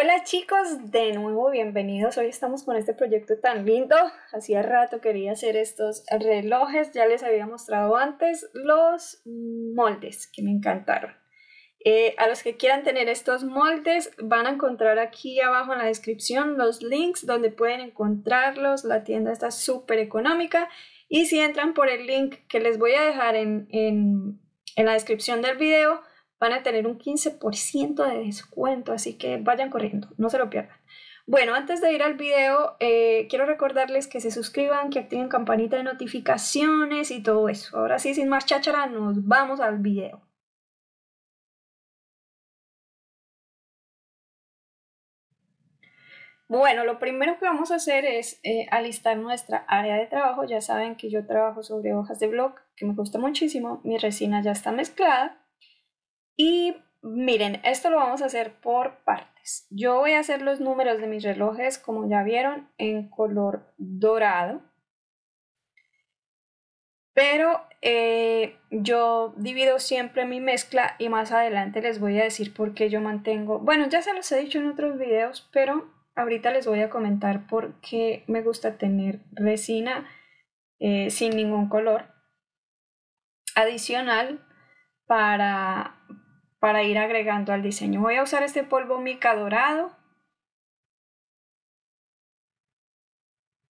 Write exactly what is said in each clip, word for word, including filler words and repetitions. Hola chicos, de nuevo bienvenidos. Hoy estamos con este proyecto tan lindo. Hacía rato quería hacer estos relojes. Ya les había mostrado antes los moldes que me encantaron. Eh, a los que quieran tener estos moldes van a encontrar aquí abajo en la descripción los links donde pueden encontrarlos. La tienda está súper económica y si entran por el link que les voy a dejar en, en, en la descripción del video, van a tener un quince por ciento de descuento, así que vayan corriendo, no se lo pierdan. Bueno, antes de ir al video, eh, quiero recordarles que se suscriban, que activen campanita de notificaciones y todo eso. Ahora sí, sin más cháchara, nos vamos al video. Bueno, lo primero que vamos a hacer es eh, alistar nuestra área de trabajo. Ya saben que yo trabajo sobre hojas de blog, que me gusta muchísimo. Mi resina ya está mezclada. Y miren, esto lo vamos a hacer por partes. Yo voy a hacer los números de mis relojes, como ya vieron, en color dorado. Pero eh, yo divido siempre mi mezcla y más adelante les voy a decir por qué yo mantengo... Bueno, ya se los he dicho en otros videos, pero ahorita les voy a comentar por qué me gusta tener resina eh, sin ningún color adicional para... para ir agregando al diseño. Voy a usar este polvo mica dorado.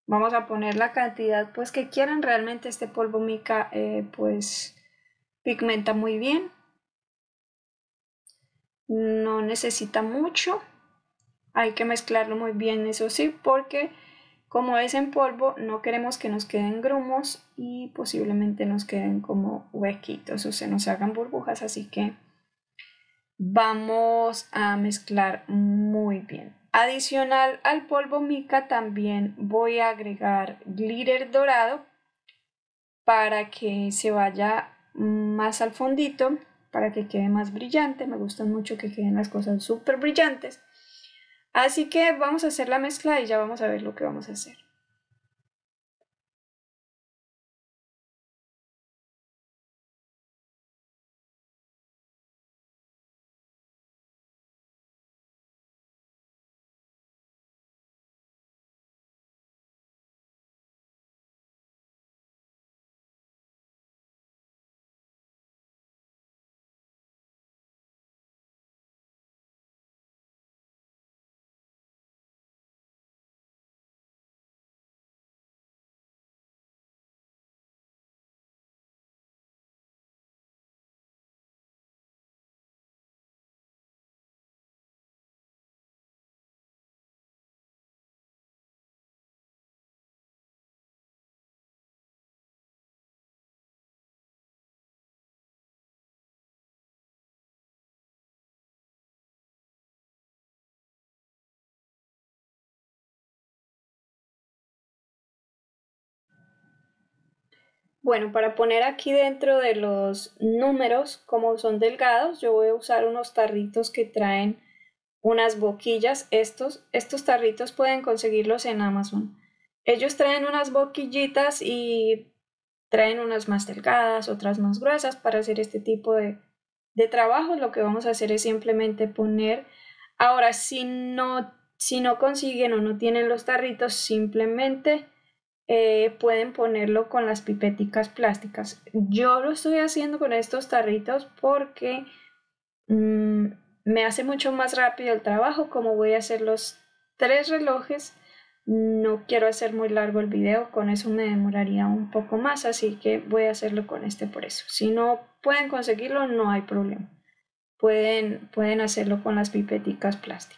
Vamos a poner la cantidad pues que quieran. Realmente este polvo mica eh, pues pigmenta muy bien. No necesita mucho. Hay que mezclarlo muy bien, eso sí, porque como es en polvo no queremos que nos queden grumos y posiblemente nos queden como huequitos o se nos hagan burbujas, así que vamos a mezclar muy bien. Adicional al polvo mica también voy a agregar glitter dorado para que se vaya más al fondito, para que quede más brillante. Me gustan mucho que queden las cosas súper brillantes. Así que vamos a hacer la mezcla y ya vamos a ver lo que vamos a hacer. Bueno, para poner aquí dentro de los números, como son delgados, yo voy a usar unos tarritos que traen unas boquillas. Estos, estos tarritos pueden conseguirlos en Amazon. Ellos traen unas boquillitas y traen unas más delgadas, otras más gruesas. Para hacer este tipo de, de trabajo, lo que vamos a hacer es simplemente poner... Ahora, si no, si no consiguen o no tienen los tarritos, simplemente... Eh, pueden ponerlo con las pipeticas plásticas. Yo lo estoy haciendo con estos tarritos porque mmm, me hace mucho más rápido el trabajo. Como voy a hacer los tres relojes, no quiero hacer muy largo el video, con eso me demoraría un poco más, así que voy a hacerlo con este por eso. Si no pueden conseguirlo, no hay problema, pueden, pueden hacerlo con las pipeticas plásticas.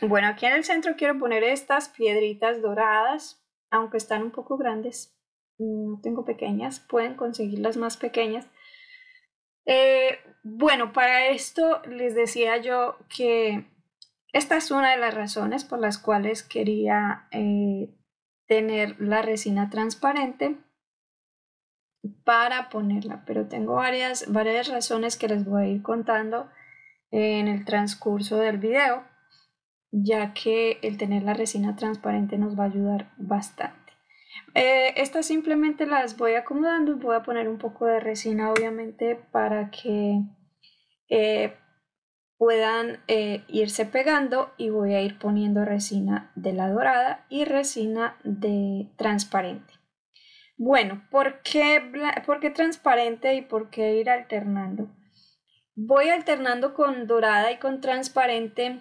Bueno, aquí en el centro quiero poner estas piedritas doradas, aunque están un poco grandes, no tengo pequeñas, pueden conseguirlas más pequeñas. Eh, bueno, para esto les decía yo que esta es una de las razones por las cuales quería eh, tener la resina transparente para ponerla, pero tengo varias, varias razones que les voy a ir contando en el transcurso del video, ya que el tener la resina transparente nos va a ayudar bastante. Eh, estas simplemente las voy acomodando, voy a poner un poco de resina obviamente para que eh, puedan eh, irse pegando, y voy a ir poniendo resina de la dorada y resina de transparente. Bueno, ¿por qué, por qué transparente y por qué ir alternando? Voy alternando con dorada y con transparente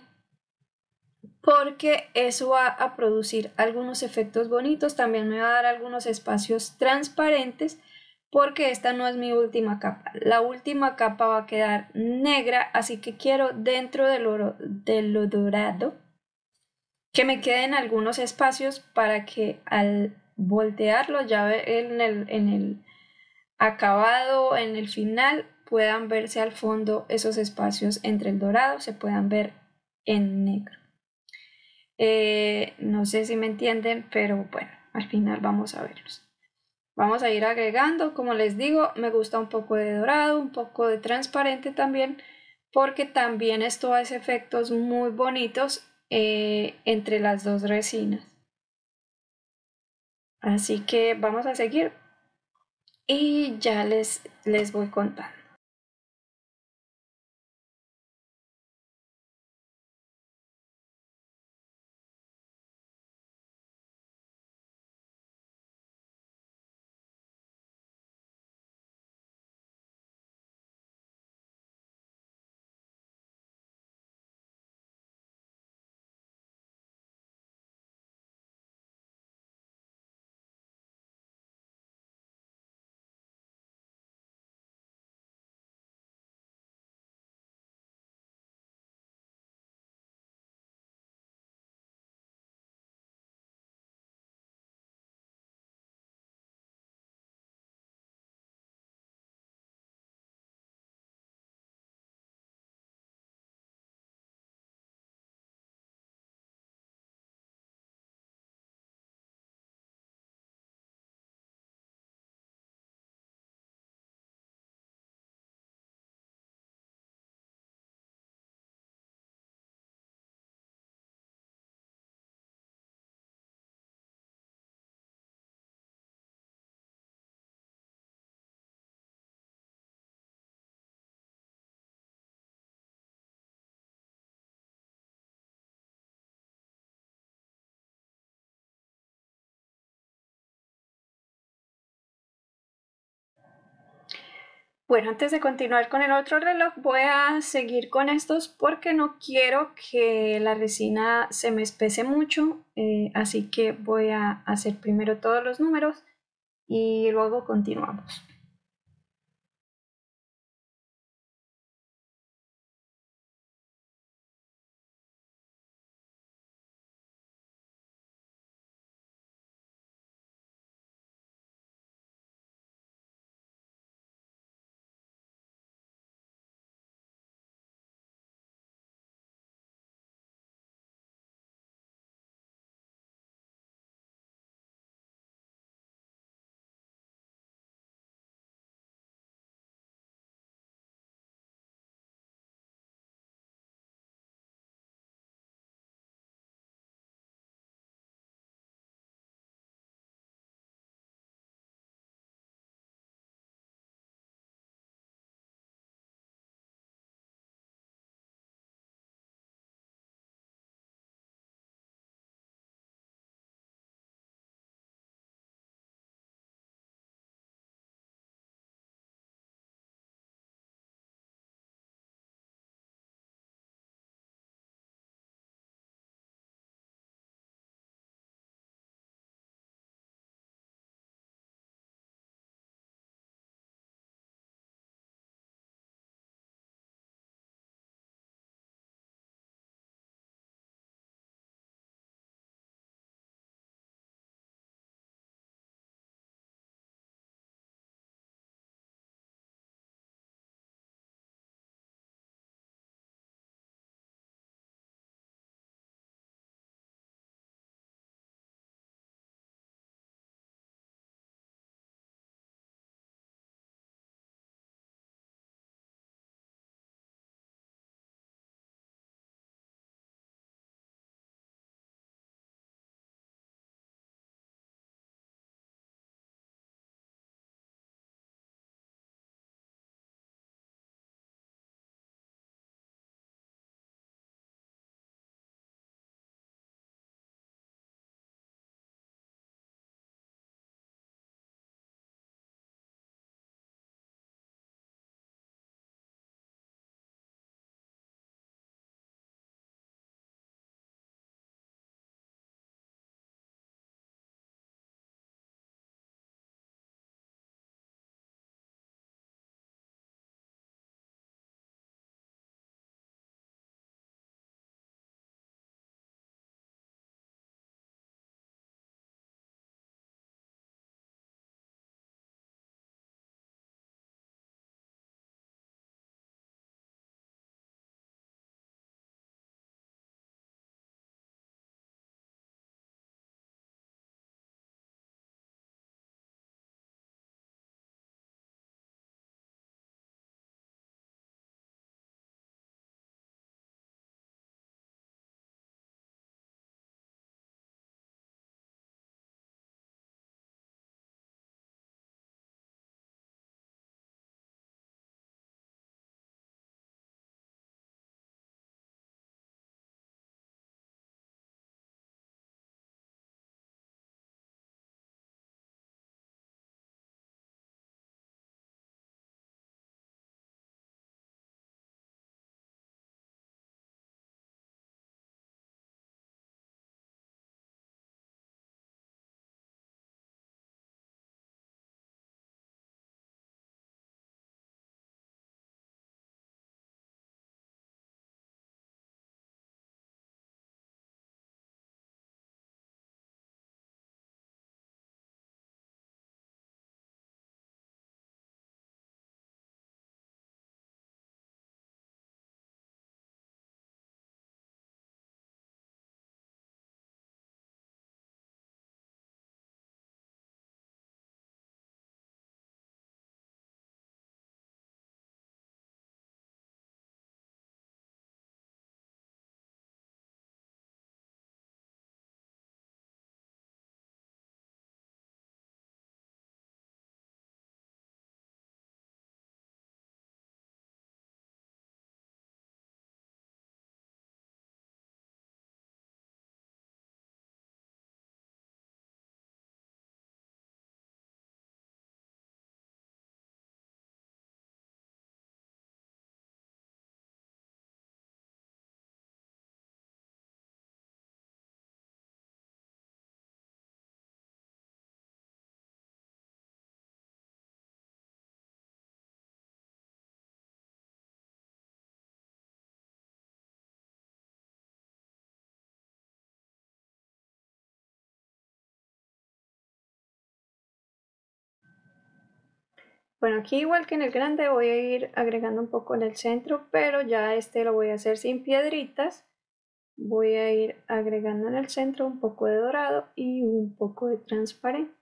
porque eso va a producir algunos efectos bonitos, también me va a dar algunos espacios transparentes, porque esta no es mi última capa. La última capa va a quedar negra, así que quiero dentro de lo, de lo dorado que me queden algunos espacios para que al voltearlo ya en el, en el acabado, en el final, puedan verse al fondo esos espacios entre el dorado, se puedan ver en negro. Eh, no sé si me entienden, pero bueno, al final vamos a verlos. Vamos a ir agregando, como les digo, me gusta un poco de dorado, un poco de transparente también, porque también esto hace efectos muy bonitos eh, entre las dos resinas. Así que vamos a seguir y ya les, les voy contando. Bueno, antes de continuar con el otro reloj, voy a seguir con estos porque no quiero que la resina se me espese mucho, eh, así que voy a hacer primero todos los números y luego continuamos. Bueno, aquí igual que en el grande voy a ir agregando un poco en el centro, pero ya este lo voy a hacer sin piedritas. Voy a ir agregando en el centro un poco de dorado y un poco de transparente.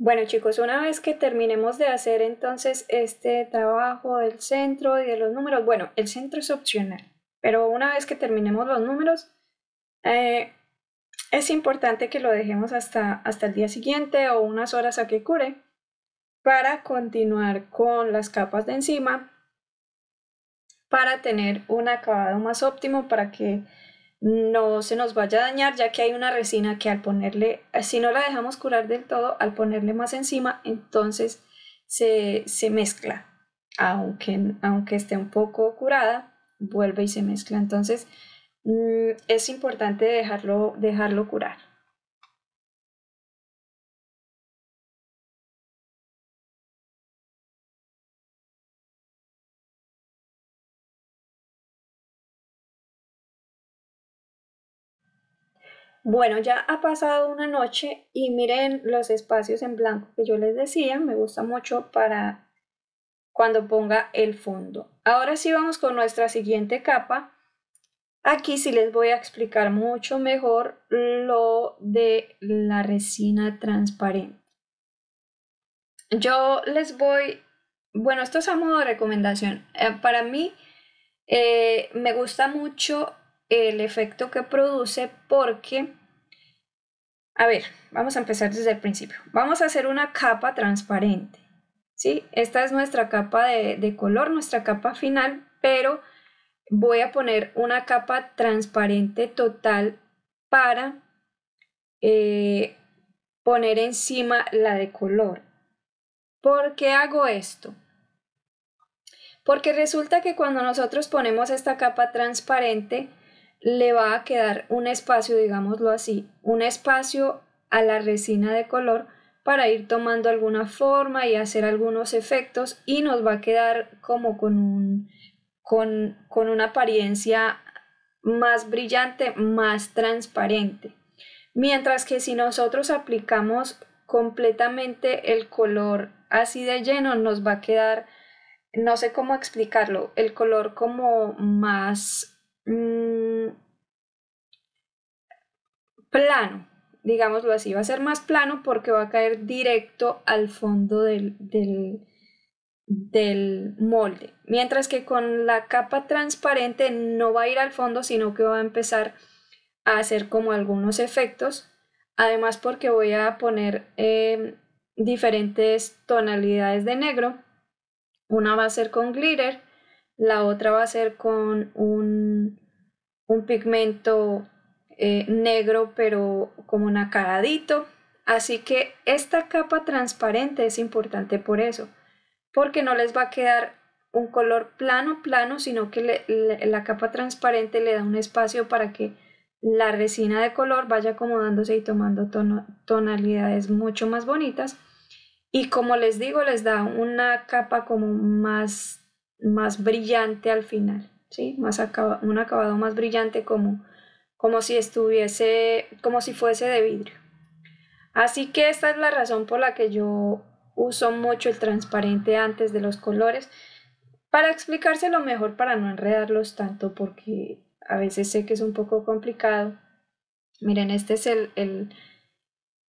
Bueno chicos, una vez que terminemos de hacer entonces este trabajo del centro y de los números, bueno, el centro es opcional, pero una vez que terminemos los números, eh, es importante que lo dejemos hasta, hasta el día siguiente o unas horas a que cure, para continuar con las capas de encima, para tener un acabado más óptimo, para que no se nos vaya a dañar, ya que hay una resina que al ponerle, si no la dejamos curar del todo, al ponerle más encima, entonces se, se mezcla, aunque, aunque esté un poco curada, vuelve y se mezcla, entonces mmm, es importante dejarlo, dejarlo curar. Bueno, ya ha pasado una noche y miren los espacios en blanco que yo les decía, me gusta mucho para cuando ponga el fondo. Ahora sí vamos con nuestra siguiente capa Aquí sí les voy a explicar mucho mejor lo de la resina transparente. Yo les voy, bueno, esto es a modo de recomendación. Eh, para mí eh, me gusta mucho el efecto que produce porque, a ver, vamos a empezar desde el principio. Vamos a hacer una capa transparente, ¿sí? Esta es nuestra capa de, de color, nuestra capa final, pero voy a poner una capa transparente total para eh, poner encima la de color. ¿Por qué hago esto? Porque resulta que cuando nosotros ponemos esta capa transparente, le va a quedar un espacio, digámoslo así, un espacio a la resina de color para ir tomando alguna forma y hacer algunos efectos, y nos va a quedar como con un... Con, con una apariencia más brillante, más transparente. Mientras que si nosotros aplicamos completamente el color así de lleno, nos va a quedar, no sé cómo explicarlo, el color como más mmm, plano, digámoslo así. Va a ser más plano porque va a caer directo al fondo del, del del molde, mientras que con la capa transparente no va a ir al fondo, sino que va a empezar a hacer como algunos efectos, además porque voy a poner eh, diferentes tonalidades de negro. Una va a ser con glitter, la otra va a ser con un, un pigmento eh, negro pero como nacaradito. Así que esta capa transparente es importante por eso, porque no les va a quedar un color plano plano, sino que le, le, la capa transparente le da un espacio para que la resina de color vaya acomodándose y tomando tono, tonalidades mucho más bonitas, y como les digo, les da una capa como más, más brillante al final, ¿sí? Más acaba, un acabado más brillante, como, como si estuviese, como si fuese de vidrio. Así que esta es la razón por la que yo uso mucho el transparente antes de los colores, para explicárselo mejor, para no enredarlos tanto, porque a veces sé que es un poco complicado. Miren, este es el, el,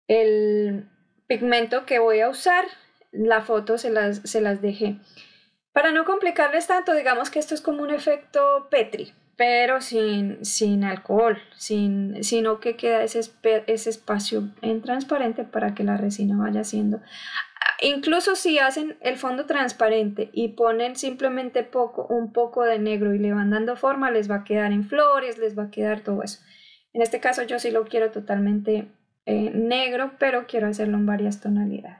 el pigmento que voy a usar. La foto se las, se las dejé. Para no complicarles tanto, digamos que esto es como un efecto Petri, pero sin, sin alcohol, sin, sino que queda ese, ese espacio en transparente para que la resina vaya haciendo. Incluso si hacen el fondo transparente y ponen simplemente poco, un poco de negro y le van dando forma, les va a quedar en flores, les va a quedar todo eso. En este caso yo sí lo quiero totalmente eh, negro, pero quiero hacerlo en varias tonalidades.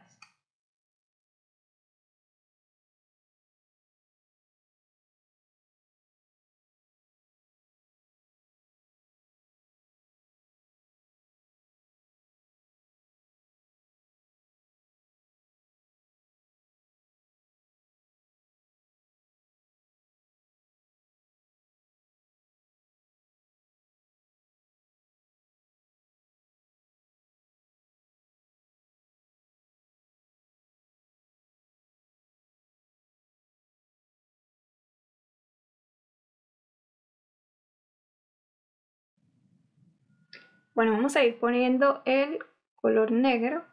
Bueno, vamos a ir poniendo el color negro.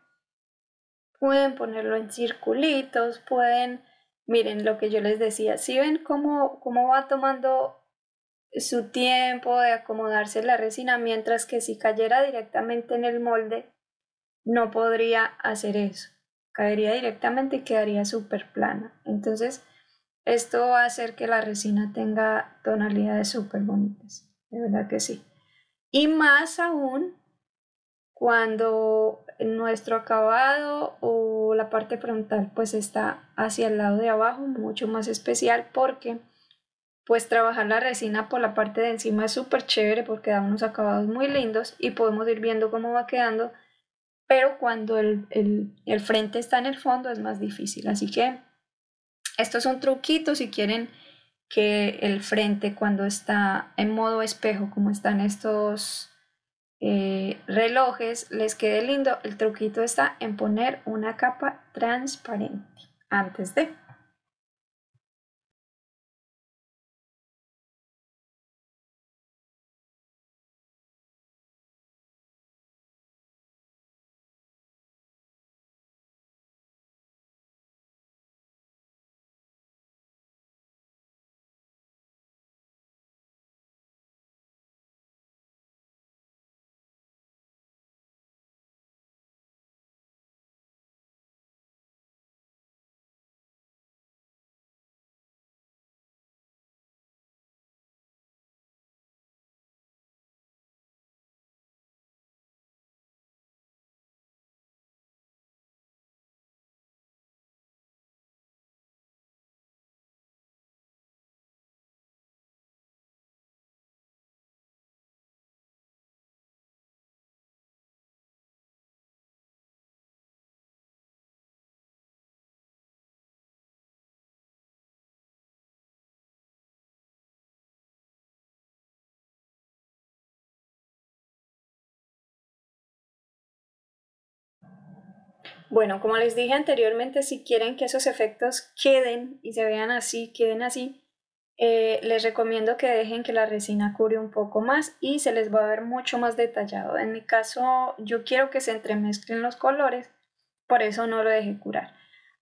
Pueden ponerlo en circulitos, pueden... Miren lo que yo les decía. Si ven cómo, cómo va tomando su tiempo de acomodarse la resina, mientras que si cayera directamente en el molde, no podría hacer eso. Caería directamente y quedaría súper plana. Entonces, esto va a hacer que la resina tenga tonalidades súper bonitas. De verdad que sí. Y más aún cuando nuestro acabado o la parte frontal pues está hacia el lado de abajo, mucho más especial, porque pues trabajar la resina por la parte de encima es súper chévere porque da unos acabados muy lindos y podemos ir viendo cómo va quedando, pero cuando el, el, el frente está en el fondo es más difícil. Así que esto es un truquito si quieren que el frente, cuando está en modo espejo, como están estos eh, relojes, les quede lindo. El truquito está en poner una capa transparente antes de... Bueno, como les dije anteriormente, si quieren que esos efectos queden y se vean así, queden así, eh, les recomiendo que dejen que la resina cure un poco más y se les va a ver mucho más detallado. En mi caso, yo quiero que se entremezclen los colores, por eso no lo dejé curar.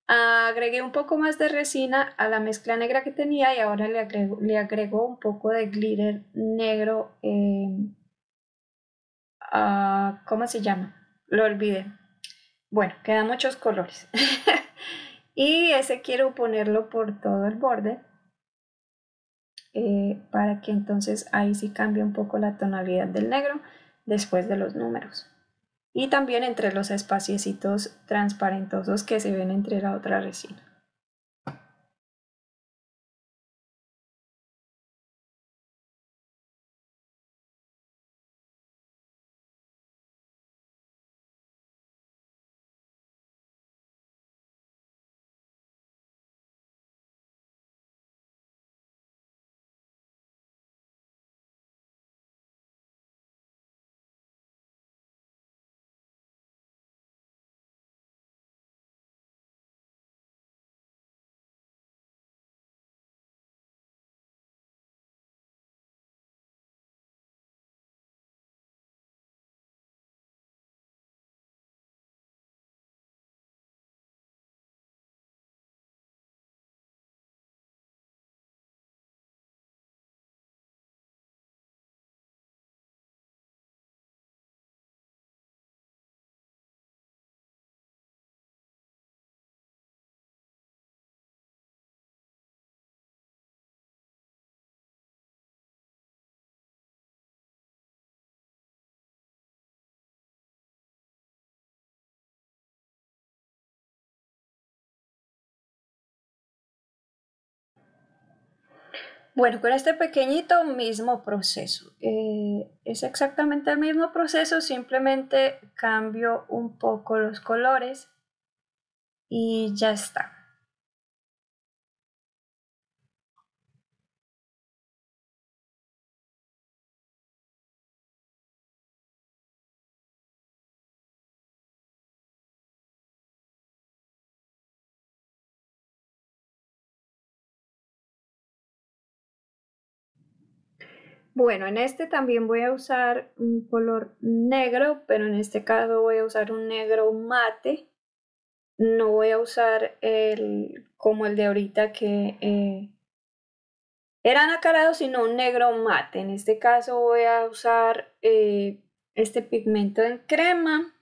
Agregué un poco más de resina a la mezcla negra que tenía y ahora le agrego, le agrego un poco de glitter negro. Eh, a, ¿Cómo se llama? Lo olvidé. Bueno, quedan muchos colores. Y ese quiero ponerlo por todo el borde. Eh, para que entonces ahí sí cambie un poco la tonalidad del negro después de los números. Y también entre los espaciecitos transparentosos que se ven entre la otra resina. Bueno, con este pequeñito mismo proceso, eh, es exactamente el mismo proceso, simplemente cambio un poco los colores y ya está. Bueno, en este también voy a usar un color negro, pero en este caso voy a usar un negro mate. No voy a usar el como el de ahorita que eh, era anacarado, sino un negro mate. En este caso voy a usar eh, este pigmento en crema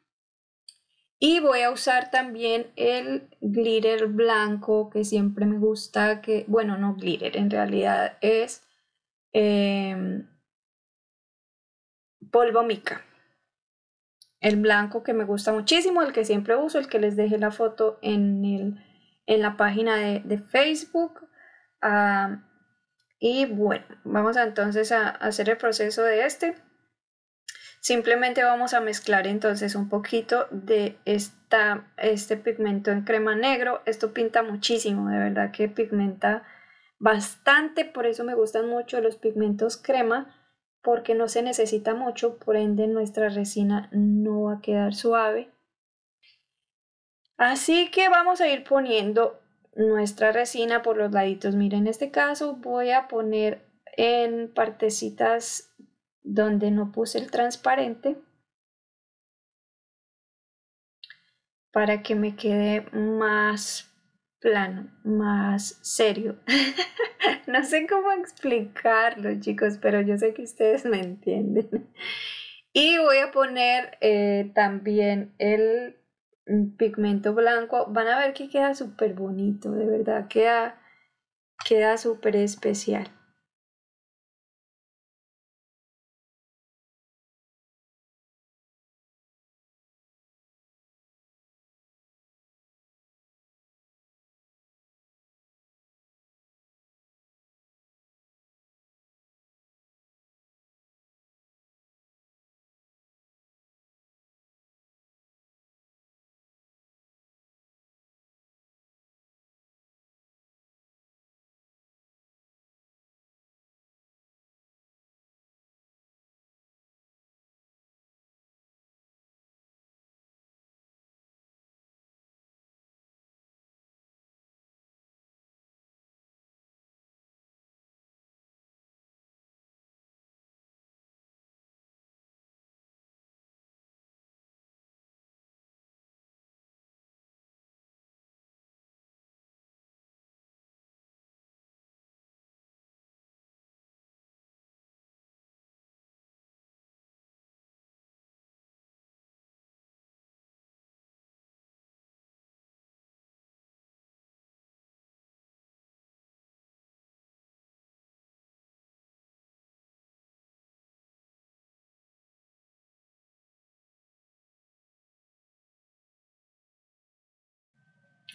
y voy a usar también el glitter blanco que siempre me gusta. Que, bueno, no glitter, en realidad es... Eh, polvo mica, el blanco que me gusta muchísimo, el que siempre uso, el que les dejé la foto en, el, en la página de, de Facebook. Uh, y bueno, vamos a, entonces a, a hacer el proceso de este. Simplemente vamos a mezclar entonces un poquito de esta, este pigmento en crema negro. Esto pinta muchísimo, de verdad que pigmenta bastante, por eso me gustan mucho los pigmentos crema, porque no se necesita mucho, por ende nuestra resina no va a quedar suave. Así que vamos a ir poniendo nuestra resina por los laditos. Mira, en este caso voy a poner en partecitas donde no puse el transparente para que me quede más plano, más serio. No sé cómo explicarlo, chicos, pero yo sé que ustedes me entienden. Y voy a poner eh, también el pigmento blanco. Van a ver que queda súper bonito, de verdad, queda, queda súper especial.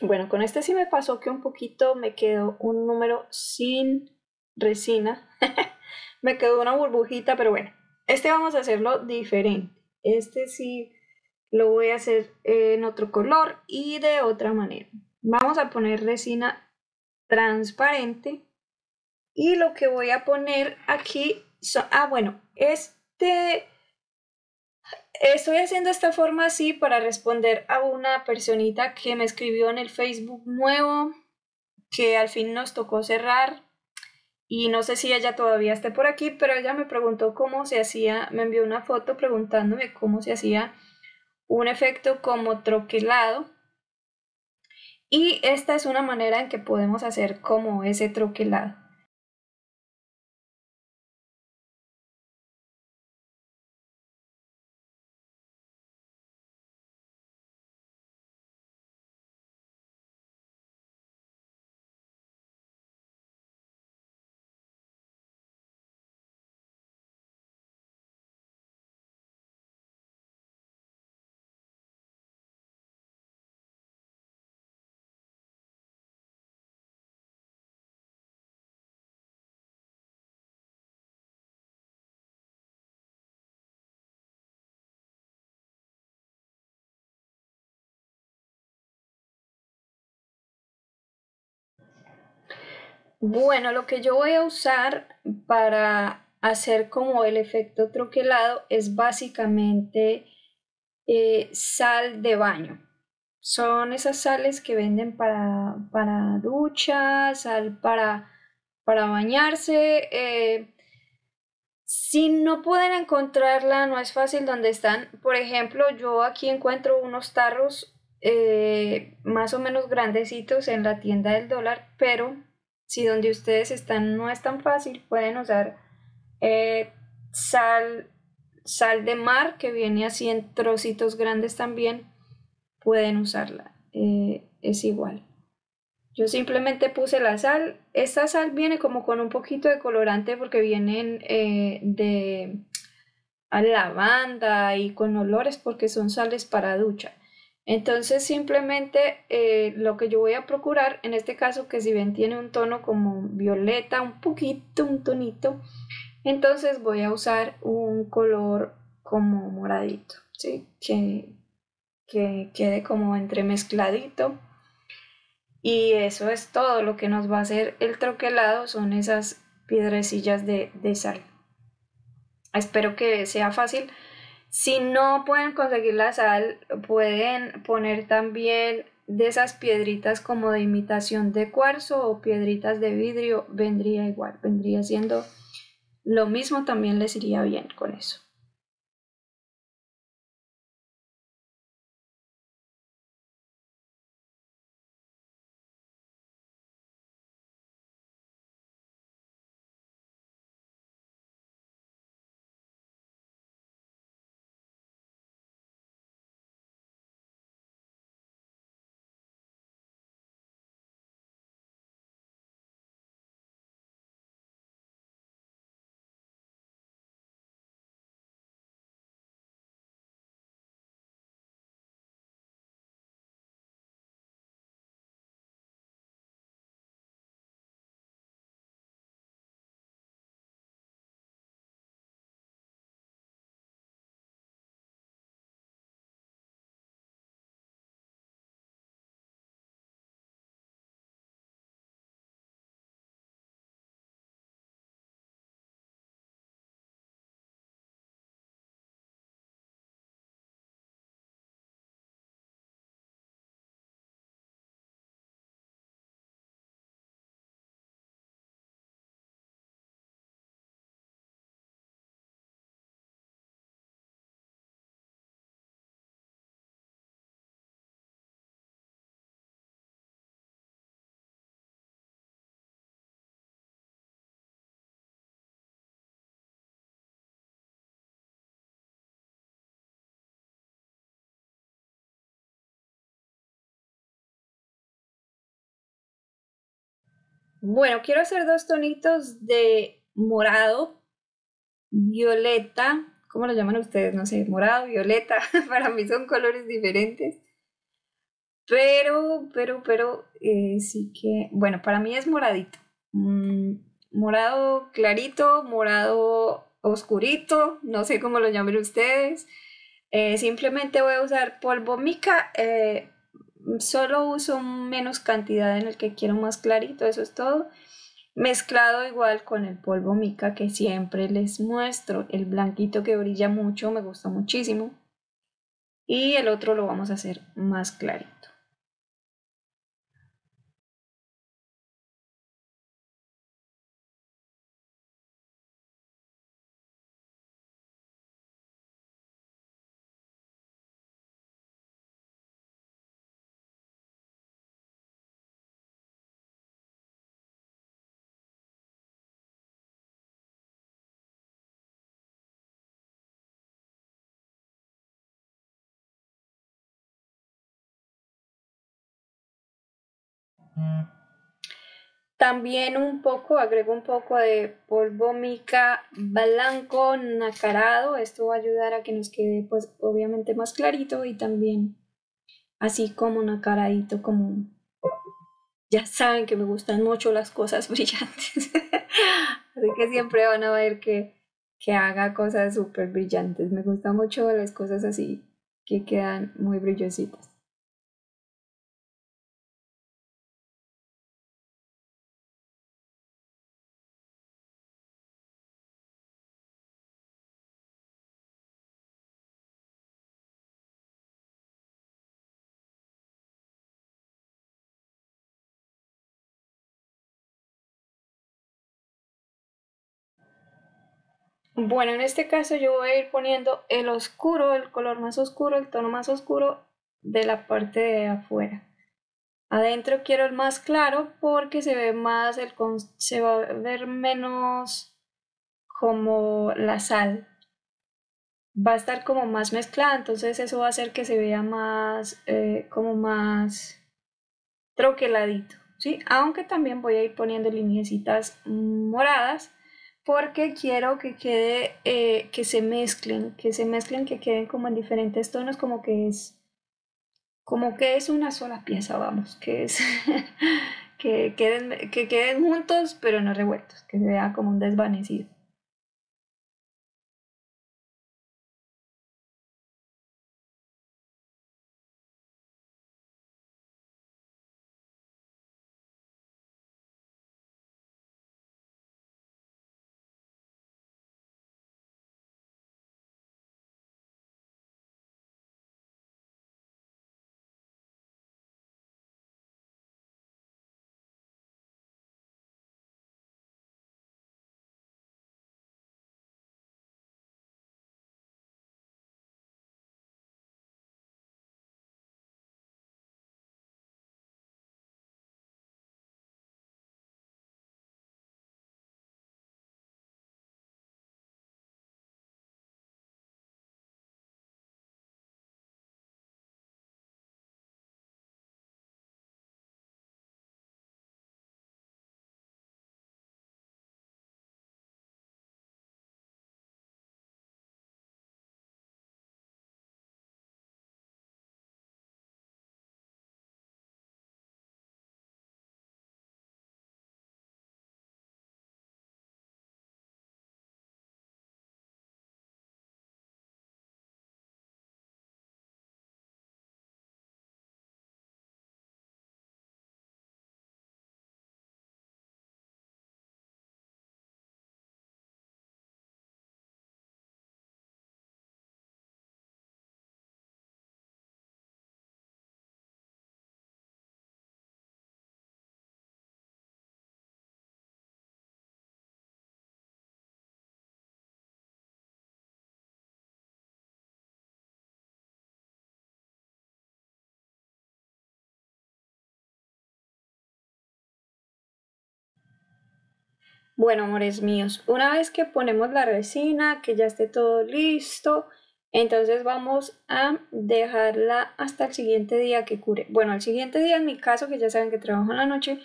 Bueno, con este sí me pasó que un poquito me quedó un número sin resina. Me quedó una burbujita, pero bueno. Este vamos a hacerlo diferente. Este sí lo voy a hacer en otro color y de otra manera. Vamos a poner resina transparente. Y lo que voy a poner aquí son... Ah, bueno, este... Estoy haciendo esta forma así para responder a una personita que me escribió en el Facebook nuevo, que al fin nos tocó cerrar, y no sé si ella todavía esté por aquí, pero ella me preguntó cómo se hacía, me envió una foto preguntándome cómo se hacía un efecto como troquelado, y esta es una manera en que podemos hacer como ese troquelado. Bueno, lo que yo voy a usar para hacer como el efecto troquelado es básicamente eh, sal de baño. Son esas sales que venden para, para ducha, sal para, para bañarse. Eh, si no pueden encontrarla, no es fácil donde están. Por ejemplo, yo aquí encuentro unos tarros eh, más o menos grandecitos en la tienda del dólar, pero... si donde ustedes están no es tan fácil, pueden usar eh, sal, sal de mar, que viene así en trocitos grandes también, pueden usarla, eh, es igual. Yo simplemente puse la sal, esta sal viene como con un poquito de colorante porque vienen eh, de lavanda y con olores porque son sales para ducha. Entonces simplemente eh, lo que yo voy a procurar, en este caso que si ven tiene un tono como violeta, un poquito, un tonito, entonces voy a usar un color como moradito, ¿sí? Que, que quede como entremezcladito. Y eso es todo lo que nos va a hacer el troquelado, son esas piedrecillas de, de sal. Espero que sea fácil. Si no pueden conseguir la sal, pueden poner también de esas piedritas como de imitación de cuarzo o piedritas de vidrio, vendría igual, vendría siendo lo mismo, también les iría bien con eso. Bueno, quiero hacer dos tonitos de morado, violeta, ¿cómo lo llaman ustedes? No sé, morado, violeta, para mí son colores diferentes. Pero, pero, pero, eh, sí que, bueno, para mí es moradito. Mm, morado clarito, morado oscurito, no sé cómo lo llamen ustedes. Eh, simplemente voy a usar polvo mica, eh, solo uso menos cantidad en el que quiero más clarito, eso es todo. Mezclado igual con el polvo mica que siempre les muestro, el blanquito que brilla mucho, me gusta muchísimo. Y el otro lo vamos a hacer más clarito. También un poco, agrego un poco de polvo mica blanco nacarado, esto va a ayudar a que nos quede pues obviamente más clarito y también así como nacaradito, como ya saben que me gustan mucho las cosas brillantes, así que siempre van a ver que, que haga cosas súper brillantes, me gustan mucho las cosas así que quedan muy brillositas. Bueno, en este caso yo voy a ir poniendo el oscuro, el color más oscuro, el tono más oscuro de la parte de afuera. Adentro quiero el más claro porque se ve más, el con se va a ver menos como la sal. Va a estar como más mezclada, entonces eso va a hacer que se vea más, eh, como más troqueladito, ¿sí? Aunque también voy a ir poniendo lineecitas moradas. Porque quiero que quede, eh, que se mezclen, que se mezclen, que queden como en diferentes tonos, como que es, como que es una sola pieza, vamos, que es, que queden, que queden juntos, pero no revueltos, que se vea como un desvanecido. Bueno, amores míos, una vez que ponemos la resina, que ya esté todo listo, entonces vamos a dejarla hasta el siguiente día que cure. Bueno, al siguiente día en mi caso, que ya saben que trabajo en la noche,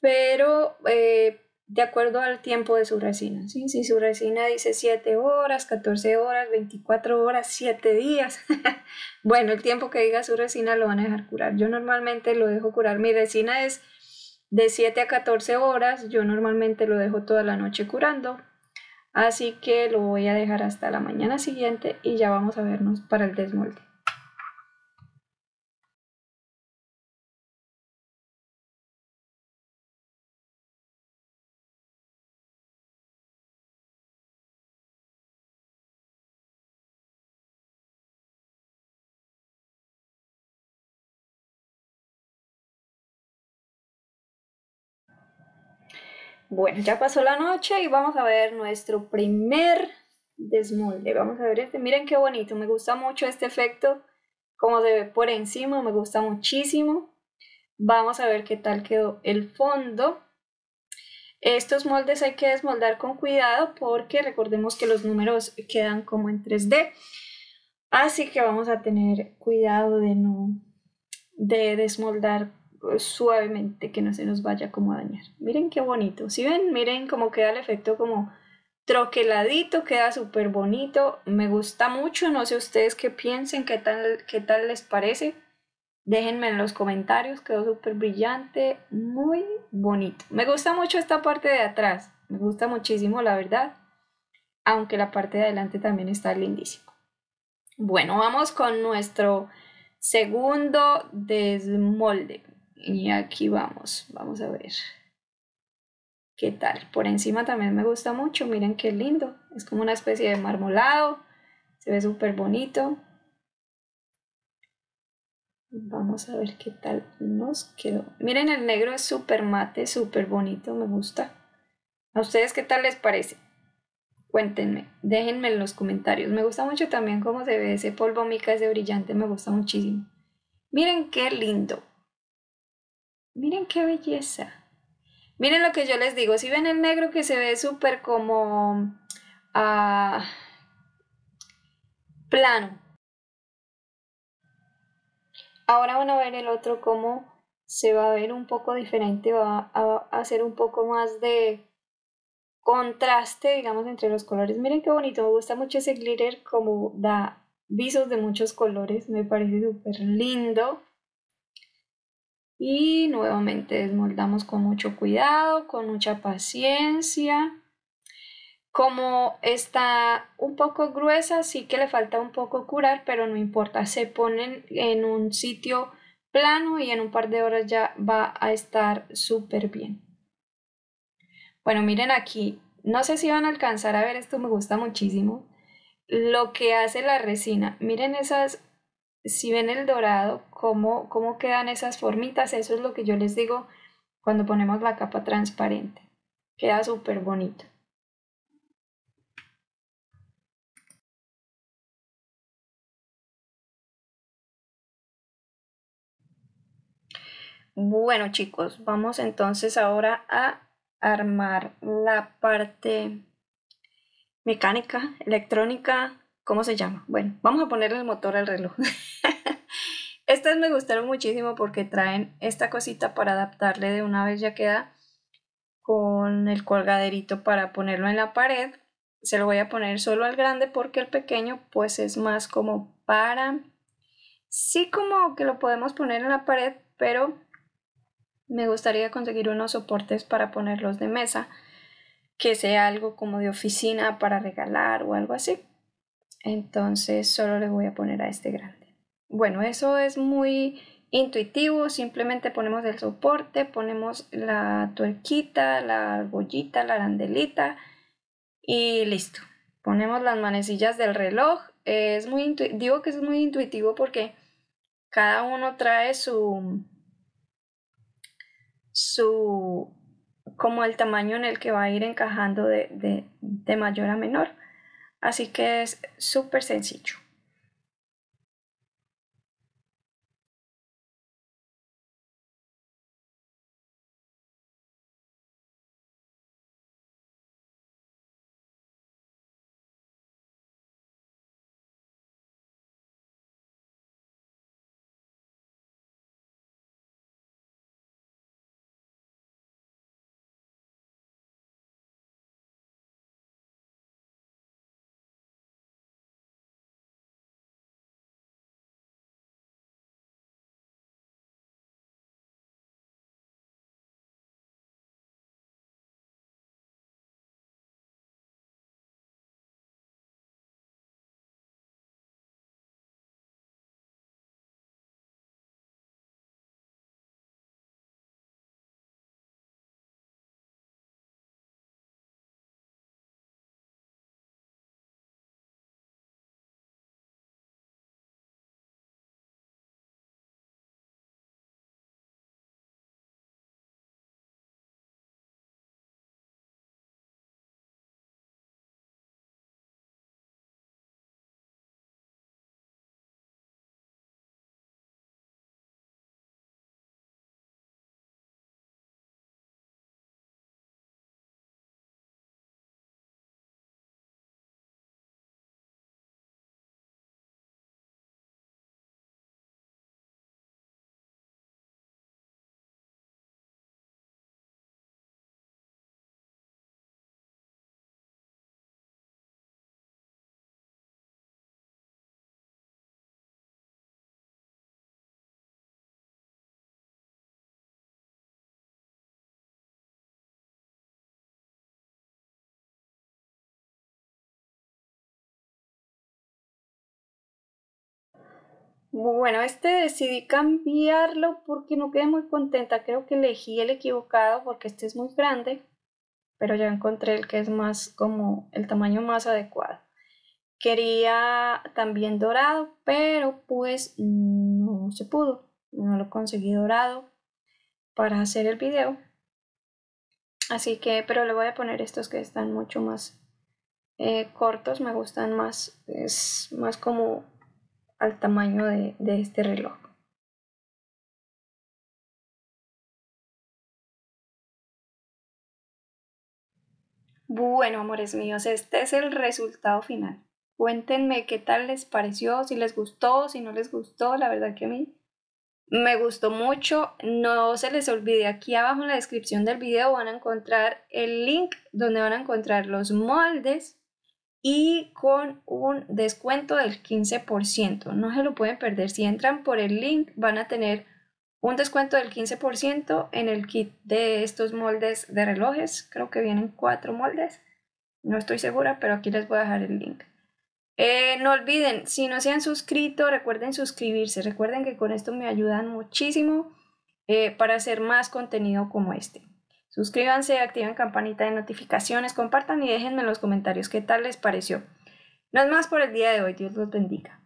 pero eh, de acuerdo al tiempo de su resina, ¿sí? Si su resina dice siete horas, catorce horas, veinticuatro horas, siete días, bueno, el tiempo que diga su resina lo van a dejar curar. Yo normalmente lo dejo curar, mi resina es de siete a catorce horas, yo normalmente lo dejo toda la noche curando, así que lo voy a dejar hasta la mañana siguiente y ya vamos a vernos para el desmolde. Bueno, ya pasó la noche y vamos a ver nuestro primer desmolde. Vamos a ver este. Miren qué bonito. Me gusta mucho este efecto. Como se ve por encima, me gusta muchísimo. Vamos a ver qué tal quedó el fondo. Estos moldes hay que desmoldar con cuidado porque recordemos que los números quedan como en tres D. Así que vamos a tener cuidado de no de desmoldar suavemente, que no se nos vaya como a dañar. Miren qué bonito, si ¿sí ven? Miren cómo queda el efecto como troqueladito, queda súper bonito, me gusta mucho, no sé ustedes qué piensen, qué tal, qué tal les parece, déjenme en los comentarios, quedó súper brillante, muy bonito, me gusta mucho esta parte de atrás, me gusta muchísimo la verdad, aunque la parte de adelante también está lindísima. Bueno, vamos con nuestro segundo desmolde. Y aquí vamos, vamos a ver qué tal. Por encima también me gusta mucho, miren qué lindo. Es como una especie de marmolado, se ve súper bonito. Vamos a ver qué tal nos quedó. Miren, el negro es súper mate, súper bonito, me gusta. ¿A ustedes qué tal les parece? Cuéntenme, déjenme en los comentarios. Me gusta mucho también cómo se ve ese polvo mica, ese brillante, me gusta muchísimo. Miren qué lindo. Miren qué belleza. Miren lo que yo les digo. Si ven el negro que se ve súper como uh, plano. Ahora van a ver el otro como se va a ver un poco diferente. Va a hacer un poco más de contraste, digamos, entre los colores. Miren qué bonito. Me gusta mucho ese glitter, como da visos de muchos colores. Me parece súper lindo. Y nuevamente desmoldamos con mucho cuidado, con mucha paciencia. Como está un poco gruesa, sí que le falta un poco curar, pero no importa. Se ponen en un sitio plano y en un par de horas ya va a estar súper bien. Bueno, miren aquí. No sé si van a alcanzar a ver, esto me gusta muchísimo. Lo que hace la resina. Miren esas... Si ven el dorado, cómo, cómo quedan esas formitas, eso es lo que yo les digo cuando ponemos la capa transparente. Queda súper bonito. Bueno chicos, vamos entonces ahora a armar la parte mecánica, electrónica. ¿Cómo se llama? Bueno, vamos a ponerle el motor al reloj. Estas me gustaron muchísimo porque traen esta cosita para adaptarle de una vez, ya queda con el colgaderito para ponerlo en la pared. Se lo voy a poner solo al grande porque el pequeño pues es más como para... Sí, como que lo podemos poner en la pared, pero me gustaría conseguir unos soportes para ponerlos de mesa, que sea algo como de oficina para regalar o algo así. Entonces solo le voy a poner a este grande. Bueno, eso es muy intuitivo, simplemente ponemos el soporte, ponemos la tuerquita, la argollita, la arandelita y listo. Ponemos las manecillas del reloj. Es muy intuitivo, digo que es muy intuitivo porque cada uno trae su, su como el tamaño en el que va a ir encajando de, de, de mayor a menor. Así que es súper sencillo. Bueno, este decidí cambiarlo porque no quedé muy contenta. Creo que elegí el equivocado porque este es muy grande, pero ya encontré el que es más como el tamaño más adecuado. Quería también dorado, pero pues no se pudo. No lo conseguí dorado para hacer el video. Así que, pero le voy a poner estos que están mucho más eh, cortos. Me gustan más, es más como al tamaño de, de este reloj. Bueno, amores míos, este es el resultado final. Cuéntenme qué tal les pareció, si les gustó, si no les gustó. La verdad que a mí me gustó mucho. No se les olvide, aquí abajo en la descripción del video van a encontrar el link donde van a encontrar los moldes y con un descuento del quince por ciento. No se lo pueden perder. Si entran por el link van a tener un descuento del quince por ciento en el kit de estos moldes de relojes. Creo que vienen cuatro moldes. No estoy segura, pero aquí les voy a dejar el link. Eh, no olviden, si no se han suscrito, recuerden suscribirse. Recuerden que con esto me ayudan muchísimo eh, para hacer más contenido como este. Suscríbanse, activen campanita de notificaciones, compartan y déjenme en los comentarios qué tal les pareció. No es más por el día de hoy, Dios los bendiga.